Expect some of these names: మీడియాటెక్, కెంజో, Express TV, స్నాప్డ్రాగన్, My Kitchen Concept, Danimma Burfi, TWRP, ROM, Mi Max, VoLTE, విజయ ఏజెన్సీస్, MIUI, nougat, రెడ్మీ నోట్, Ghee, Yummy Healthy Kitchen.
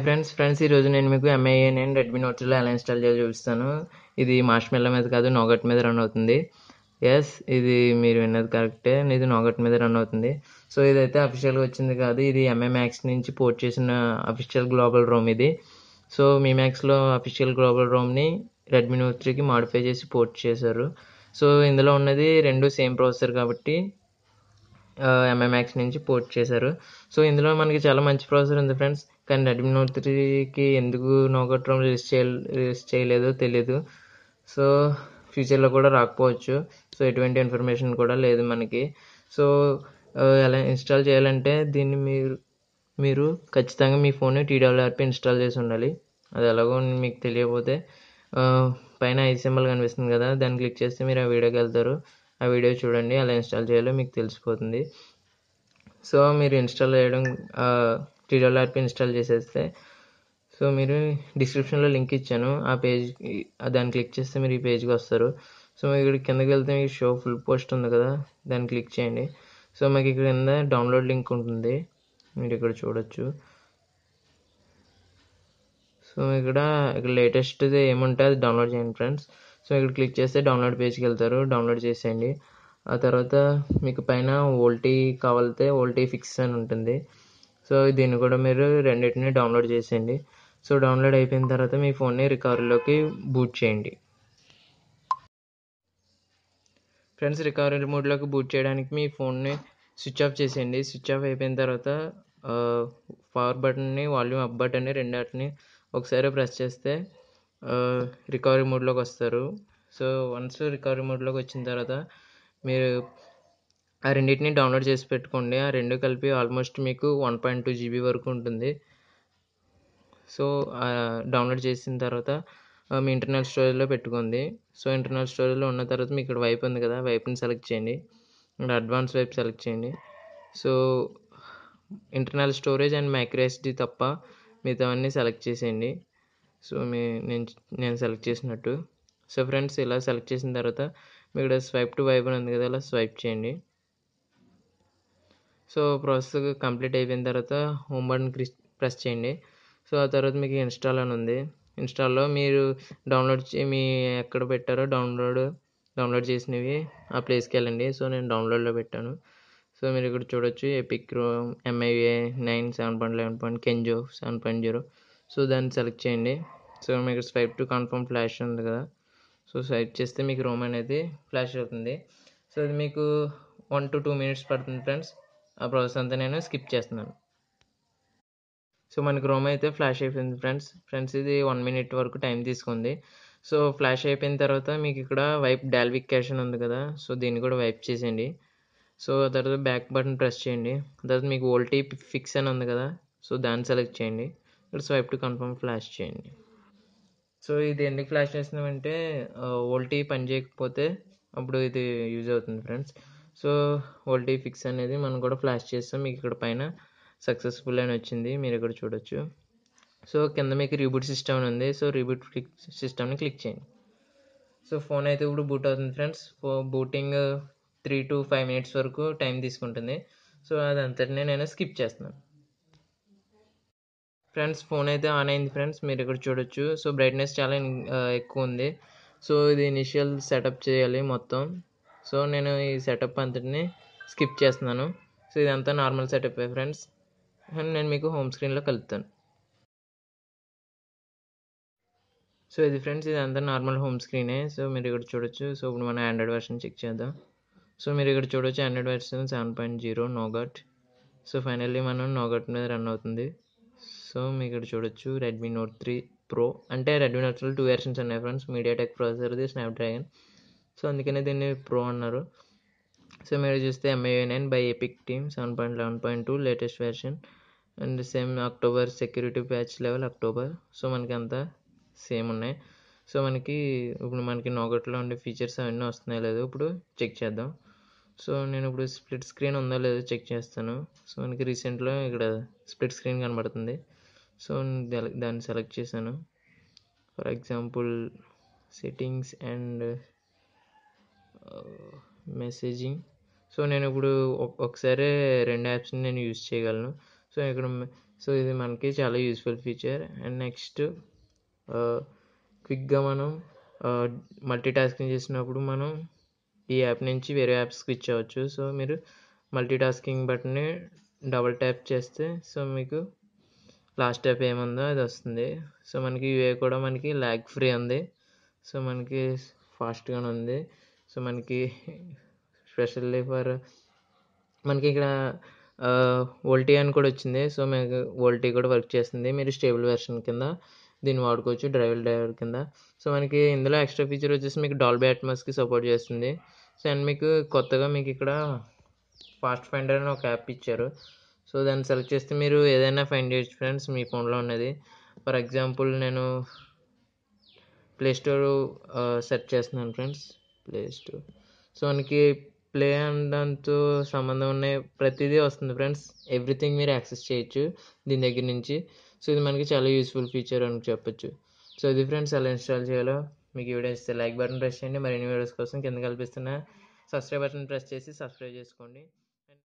Hi friends ఈ రోజు నేను మీకు MIUI రెడ్మీ నోట్లో ఎలా ఇన్స్టాల్ చేసి చూపిస్తాను. ఇది మార్ష్ మెల్ల మీద కాదు, నోగట్ మీద రన్ అవుతుంది. ఎస్, ఇది మీరు విన్నది కరెక్టే, ఇది నోగట్ మీద రన్ అవుతుంది. సో ఇదైతే అఫీషియల్గా వచ్చింది కాదు, ఇది Mi Max నుంచి పోర్ట్ చేసిన అఫీషియల్ గ్లోబల్ రోమ్ ఇది. సో Mi Maxలో అఫీషియల్ గ్లోబల్ రోమ్ని రెడ్మీ నోట్ 3కి మాడిఫై చేసి పోర్ట్ చేశారు. సో ఇందులో ఉన్నది రెండు సేమ్ ప్రాసెసర్ కాబట్టి Mi Max నుంచి పోర్ట్ చేశారు. సో ఇందులో మనకి చాలా మంచి ప్రాసెసర్ ఉంది ఫ్రెండ్స్, కానీ రెడ్మీ నోట్ 3కి ఎందుకు నోగట్ రోమ్ రిలీజ్ చేయలేదో తెలియదు. సో ఫ్యూచర్లో కూడా రాకపోవచ్చు. సో ఎటువంటి ఇన్ఫర్మేషన్ కూడా లేదు మనకి. సో ఎలా ఇన్స్టాల్ చేయాలంటే దీన్ని మీరు ఖచ్చితంగా మీ ఫోన్ TWRP ఇన్స్టాల్ చేసి ఉండాలి. అది ఎలాగో మీకు తెలియకపోతే పైన ఐ సింబల్ కనిపిస్తుంది కదా, దాన్ని క్లిక్ చేస్తే మీరు ఆ వీడియోకి వెళ్తారు. ఆ వీడియో చూడండి, అలా ఇన్స్టాల్ చేయాలో మీకు తెలిసిపోతుంది. సో మీరు ఇన్స్టాల్ చేయడం TWRP ఇన్స్టాల్ చేసేస్తే, సో మీరు డిస్క్రిప్షన్లో లింక్ ఇచ్చాను, ఆ పేజ్ దాన్ని క్లిక్ చేస్తే మీరు ఈ పేజ్కి వస్తారు. సో మీకు ఇక్కడ కిందకి వెళ్తే మీకు షో ఫుల్ పోస్ట్ ఉంది కదా, దాన్ని క్లిక్ చేయండి. సో మీకు ఇక్కడ కింద డౌన్లోడ్ లింక్ ఉంటుంది, మీరు ఇక్కడ చూడొచ్చు. సో ఇక్కడ లేటెస్ట్ది ఏముంటే అది డౌన్లోడ్ చేయండి ఫ్రెండ్స్. సో ఇక్కడ క్లిక్ చేస్తే డౌన్లోడ్ పేజ్కి వెళ్తారు, డౌన్లోడ్ చేసేయండి. ఆ తర్వాత మీకు పైన VoLTE కావాలితే VoLTE ఫిక్స్ అని ఉంటుంది. సో దీన్ని కూడా మీరు రెండింటిని డౌన్లోడ్ చేసేయండి. సో డౌన్లోడ్ అయిపోయిన తర్వాత మీ ఫోన్ని రికవరీలోకి బూట్ చేయండి ఫ్రెండ్స్. రికవరీ మోడ్లోకి బూట్ చేయడానికి మీ ఫోన్ని స్విచ్ ఆఫ్ చేసేయండి. స్విచ్ ఆఫ్ అయిపోయిన తర్వాత పవర్ బటన్ని, వాల్యూమ్ అప్ బటన్ని రెండింటిని ఒకసారి ప్రెస్ చేస్తే రికవరీ మోడ్లోకి వస్తారు. సో వన్స్ రికవరీ మోడ్లోకి వచ్చిన తర్వాత మీరు ఆ రెండింటిని డౌన్లోడ్ చేసి పెట్టుకోండి. ఆ రెండు కలిపి ఆల్మోస్ట్ మీకు 1.2 GB వరకు ఉంటుంది. సో డౌన్లోడ్ చేసిన తర్వాత మీ ఇంటర్నల్ స్టోరేజ్లో పెట్టుకోండి. సో ఇంటర్నల్ స్టోరేజ్లో ఉన్న తర్వాత మీకు ఇక్కడ వైపు ఉంది కదా, వైపుని సెలెక్ట్ చేయండి. ఇక్కడ అడ్వాన్స్ వైపు సెలెక్ట్ చేయండి. So internal storage and microSD తప్ప మిగతావన్నీ సెలెక్ట్ చేసేయండి. సో నేను సెలెక్ట్ చేసినట్టు. సో ఫ్రెండ్స్ ఇలా సెలెక్ట్ చేసిన తర్వాత మీకు ఇక్కడ స్వైప్ టు వైపు ఉంది కదా, ఇలా స్వైప్ చేయండి. సో ప్రాసెస్ కంప్లీట్ అయిపోయిన తర్వాత హోమ్ బటన్ ప్రెస్ చేయండి. సో ఆ తర్వాత మీకు ఇన్స్టాల్ అని ఉంది. ఇన్స్టాల్లో మీరు డౌన్లోడ్ మీ ఎక్కడ పెట్టారో డౌన్లోడ్ చేసినవి ఆ ప్లేస్కి వెళ్ళండి. సో నేను డౌన్లోడ్లో పెట్టాను. సో మీరు ఇక్కడ చూడొచ్చు, epic ROM MIUI 9 7.11. కెంజో 7.0. So దాన్ని సెలెక్ట్ చేయండి. సో మీకు స్వైప్ టు కన్ఫర్మ్ ఫ్లాష్ ఉంది కదా, సో స్వైప్ చేస్తే మీకు రోమ్ అనేది ఫ్లాష్ అవుతుంది. సో ఇది మీకు 1 to 2 minutes పడుతుంది ఫ్రెండ్స్. ఆ ప్రాసెస్ అంతా నేను స్కిప్ చేస్తున్నాను. సో మనకి రోమ్ అయితే ఫ్లాష్ అయిపోయింది ఫ్రెండ్స్. ఇది 1 minute వరకు టైం తీసుకుంది. సో ఫ్లాష్ అయిపోయిన తర్వాత మీకు ఇక్కడ వైప్ డాల్విక్ క్యాషన్ ఉంది కదా, సో దీన్ని కూడా వైప్ చేసేయండి. సో ఆ తర్వాత బ్యాక్ బటన్ ప్రెస్ చేయండి. తర్వాత మీకు VoLTE ఫిక్స్ అని ఉంది కదా, సో దాన్ని సెలెక్ట్ చేయండి. ఇక్కడ స్వైప్ టు కన్ఫర్మ్ ఫ్లాష్ చేయండి. సో ఇది ఎందుకు ఫ్లాష్ చేస్తున్నామంటే VoLTE పని చేయకపోతే అప్పుడు ఇది యూజ్ అవుతుంది ఫ్రెండ్స్. సో VoLTE ఫిక్స్ అనేది మనం కూడా ఫ్లాష్ చేస్తాం. మీకు ఇక్కడ పైన సక్సెస్ఫుల్ అని వచ్చింది, మీరు ఇక్కడ చూడొచ్చు. సో కింద మీకు రీబూట్ సిస్టమ్ అని ఉంది. సో రీబూట్ సిస్టమ్ని క్లిక్ చేయండి. సో ఫోన్ అయితే ఇప్పుడు బూట్ అవుతుంది ఫ్రెండ్స్. బూటింగ్ 3 to 5 minutes వరకు టైం తీసుకుంటుంది. సో అదంతటినే నేను స్కిప్ చేస్తున్నాను ఫ్రెండ్స్. ఫోన్ అయితే ఆన్ అయింది ఫ్రెండ్స్, మీరు ఇక్కడ చూడొచ్చు. సో బ్రైట్నెస్ చాలా ఎక్కువ ఉంది. సో ఇది ఇనిషియల్ సెటప్ చేయాలి మొత్తం. సో నేను ఈ సెటప్ అంతటిని స్కిప్ చేస్తున్నాను. సో ఇదంతా నార్మల్ సెటప్ ఫ్రెండ్స్. అండ్ నేను మీకు హోమ్ స్క్రీన్లో కలుపుతాను. సో ఇది ఫ్రెండ్స్, ఇదంతా నార్మల్ హోమ్ స్క్రీనే. సో మీరు ఇక్కడ చూడొచ్చు. సో ఇప్పుడు మనం ఆండ్రాయిడ్ వర్షన్ చెక్ చేద్దాం. సో మీరు ఇక్కడ చూడొచ్చు, Android version 7.0 Nougat. So finally మనం నోగట్ మీద రన్ అవుతుంది. సో మీరు ఇక్కడ చూడొచ్చు, రెడ్మీ నోట్ 3 ప్రో అంటే రెడ్మీ నోట్లో 2 వెర్షన్స్ ఉన్నాయి ఫ్రెండ్స్. మీడియాటెక్ ప్రాసెసర్ది స్నాప్డ్రాగన్, సో అందుకనే దీన్ని ప్రో అన్నారు. సో మీరు చూస్తే MIUI 9 by epic team 7.11.2 latest version and same October security patch level October. So మనకి అంతా సేమ్ ఉన్నాయి. సో ఇప్పుడు మనకి నోగట్లో ఉండే ఫీచర్స్ అవన్నీ వస్తున్నాయి లేదో ఇప్పుడు చెక్ చేద్దాం. సో నేను ఇప్పుడు స్ప్లిట్ స్క్రీన్ ఉందో లేదో చెక్ చేస్తాను. సో మనకి రీసెంట్లో ఇక్కడ స్ప్లిట్ స్క్రీన్ కనబడుతుంది. సో దాన్ని సెలెక్ట్ చేశాను. For example settings and messaging. So నేను ఇప్పుడు ఒకసారి రెండు యాప్స్ని నేను యూజ్ చేయగలను. సో ఇక్కడ సో ఇది మనకి చాలా యూస్ఫుల్ ఫీచర్. అండ్ నెక్స్ట్ క్విక్గా మనం మల్టీ టాస్కింగ్ చేసినప్పుడు మనం ఈ యాప్ నుంచి వేరే యాప్స్కి స్విచ్ అవ్వచ్చు. సో మీరు మల్టీ టాస్కింగ్ బటన్ని డబుల్ ట్యాప్ చేస్తే సో మీకు లాస్ట్ ట్యాప్ ఏముందో అది వస్తుంది. సో మనకి యూఐ కూడా మనకి ల్యాగ్ ఫ్రీ ఉంది, సో మనకి ఫాస్ట్గానే ఉంది. సో మనకి స్పెషల్లీ ఫర్ మనకి ఇక్కడ VoLTE అని కూడా వచ్చింది. సో మీకు VoLTE కూడా వర్క్ చేస్తుంది, మీరు స్టేబుల్ వెర్షన్ కింద దీన్ని వాడుకోవచ్చు డ్రైవర్ కింద. సో మనకి ఇందులో ఎక్స్ట్రా ఫీచర్ వచ్చేసి మీకు డాల్బీ అట్మాస్కి సపోర్ట్ చేస్తుంది. సో అండ్ మీకు కొత్తగా మీకు ఇక్కడ ఫాస్ట్ ఫైండర్ అని ఒక యాప్ ఇచ్చారు. సో దాన్ని సెలెక్ట్ చేస్తే మీరు ఏదైనా ఫైండ్ చేయొచ్చు ఫ్రెండ్స్ మీ ఫోన్లో ఉన్నది. ఫర్ ఎగ్జాంపుల్ నేను ప్లే స్టోర్ సెర్చ్ చేస్తున్నాను ఫ్రెండ్స్, ప్లే స్టోర్. సో మనకి ప్లే అండంతో సంబంధం ఉన్న ప్రతిదీ వస్తుంది ఫ్రెండ్స్, ఎవ్రీథింగ్ మీరు యాక్సెస్ చేయొచ్చు దీని దగ్గర నుంచి. సో ఇది మనకి చాలా యూస్ఫుల్ ఫీచర్ అని చెప్పొచ్చు. సో ఇది ఫ్రెండ్స్ ఎలా ఇన్స్టాల్ చేయాలో. మీకు ఈ వీడియో ఇస్తే లైక్ బటన్ ప్రెస్ చేయండి, మరిన్ని వీడియోస్ కోసం కింద కల్పిస్తున్న సబ్స్క్రైబ్ బటన్ ప్రెస్ చేసి సబ్స్క్రైబ్ చేసుకోండి.